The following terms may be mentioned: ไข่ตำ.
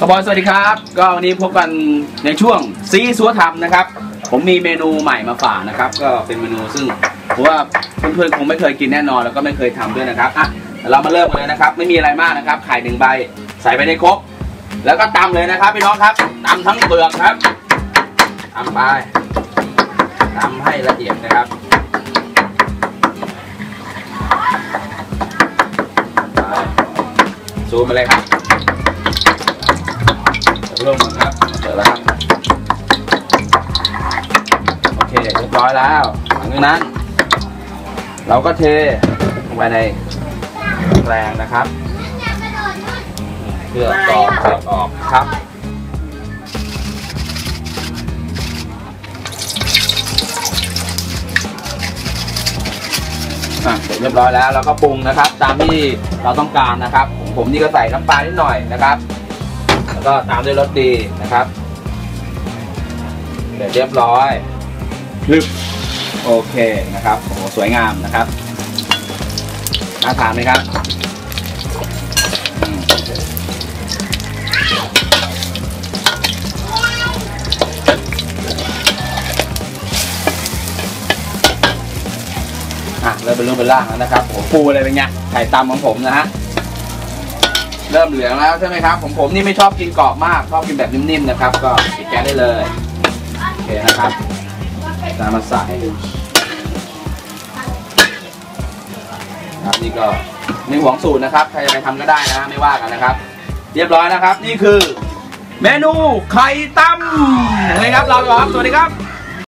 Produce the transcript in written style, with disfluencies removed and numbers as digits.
ขบวนสวัสดีครับก็วันนี้พบกันในช่วงซีซัวทำนะครับผมมีเมนูใหม่มาฝากนะครับก็เป็นเมนูซึ่งผมว่าเพื่อนๆคงไม่เคยกินแน่นอนแล้วก็ไม่เคยทำด้วยนะครับอ่ะเรามาเริ่มกันเลยนะครับไม่มีอะไรมากนะครับไข่1ใบใส่ไปในครกแล้วก็ตำเลยนะครับพี่น้องครับตำทั้งเปลือกครับตำไปตำให้ละเอียดนะครับซูมมาเลยครับเริ่มครับเสร็จแล้วครับโอเคเรียบร้อยแล้วหลังจากนั้นเราก็เทลงไปในแกลงนะครับเพื่อตอกเปลือกออกครับเสร็จเรียบร้อยแล้วเราก็ปรุงนะครับตามที่เราต้องการนะครับผมนี่ก็ใส่น้ำปลานิดหน่อยนะครับแล้วก็ตามด้วยรสดีนะครับเสร็จเรียบร้อยลึกโอเคนะครับโอ้สวยงามนะครับน่าทานไหมครับเริ่มเป็นรูปเป็นร่างแล้วนะครับผมปูอะไรเป็นไงไข่ตำของผมนะฮะเริ่มเหลืองแล้วใช่ไหมครับผมนี่ไม่ชอบกินกรอบมากชอบกินแบบนิ่มๆนะครับก็ปิดแก๊สได้เลยโอเคนะครับตามมาใส่ครับนี่ก็ไม่หวงสูตรนะครับใครจะไปทำก็ได้นะไม่ว่ากันนะครับเรียบร้อยนะครับนี่คือเมนูไข่ตำนะครับเราครับสวัสดีครับ